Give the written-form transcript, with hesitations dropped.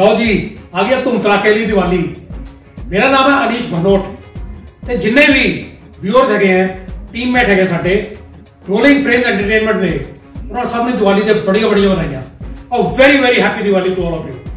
लो जी आ गया तुम तड़ाके ली दिवाली। मेरा नाम है अनीश भनोट। जिन्ने भी व्यूअर्स है टीम मेट है साडे रोलिंग फ्रेम्स एंटरटेनमेंट ने उन्होंने सबने दिवाली से बड़िया बड़िया बधाइयां और very very happy Diwali to all of you.